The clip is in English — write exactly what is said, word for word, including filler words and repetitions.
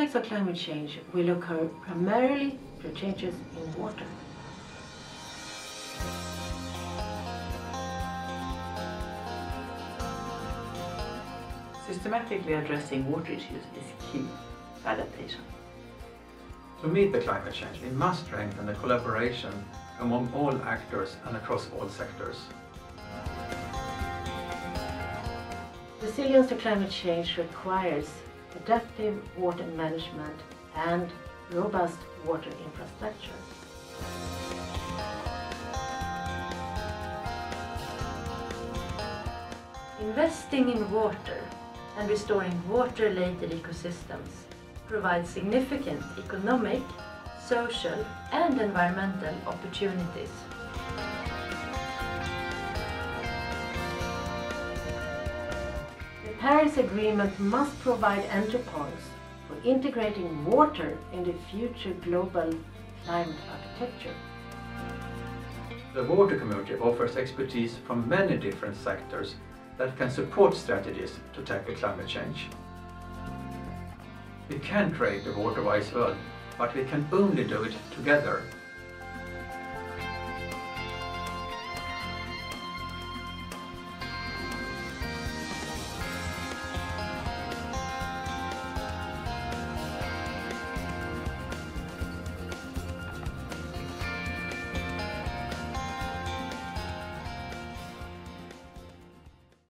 impacts of climate change will occur primarily through changes in water. Systematically addressing water issues is key to adaptation. To meet the climate change, we must strengthen the collaboration among all actors and across all sectors. Resilience to climate change requires adaptive water management and robust water infrastructure. Investing in water and restoring water-related ecosystems provides significant economic, social and environmental opportunities. The Paris Agreement must provide entry points for integrating water in the future global climate architecture. The water community offers expertise from many different sectors that can support strategies to tackle climate change. We can create a water-wise world, but we can only do it together.